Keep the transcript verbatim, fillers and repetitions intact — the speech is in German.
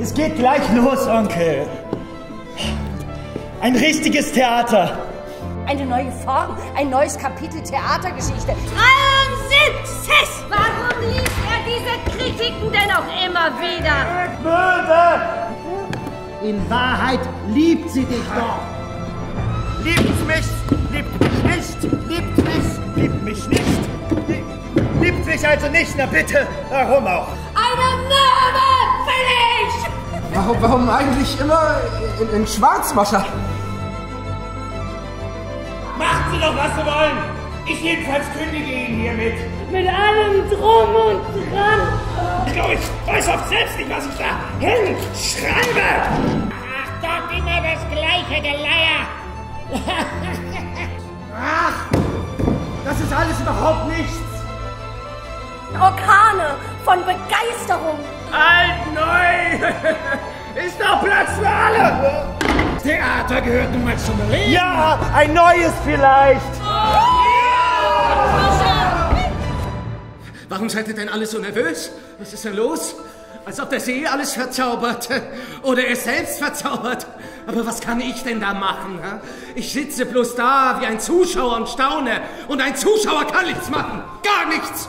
Es geht gleich los, Onkel. Ein richtiges Theater. Eine neue Form, ein neues Kapitel Theatergeschichte. Wahnsinn! Sess! Warum liest er diese Kritiken denn auch immer wieder? Möwe! In Wahrheit liebt sie dich doch. Liebt mich, liebt mich nicht, liebt mich, liebt mich nicht. Liebt mich also nicht, na bitte, warum auch? Eine Möwe will ich! Warum, warum eigentlich immer in, in Schwarzwasser? Machen Sie doch, was Sie wollen! Ich jedenfalls kündige Ihnen hiermit! Mit allem Drum und Dran! Ich glaube, ich weiß oft selbst nicht, was ich da hinschreibe! Ach, doch immer das gleiche Geleier! Ach, das ist alles überhaupt nichts! Orkane von Begeisterung! Alt, neu! Ist doch Platz für alle! Theater gehört nun mal zum Leben. Ja, ein neues vielleicht. Oh, ja. Warum seid ihr denn alle so nervös? Was ist denn los? Als ob der See alles verzaubert oder er selbst verzaubert. Aber was kann ich denn da machen? Ich sitze bloß da wie ein Zuschauer und staune. Und ein Zuschauer kann nichts machen. Gar nichts.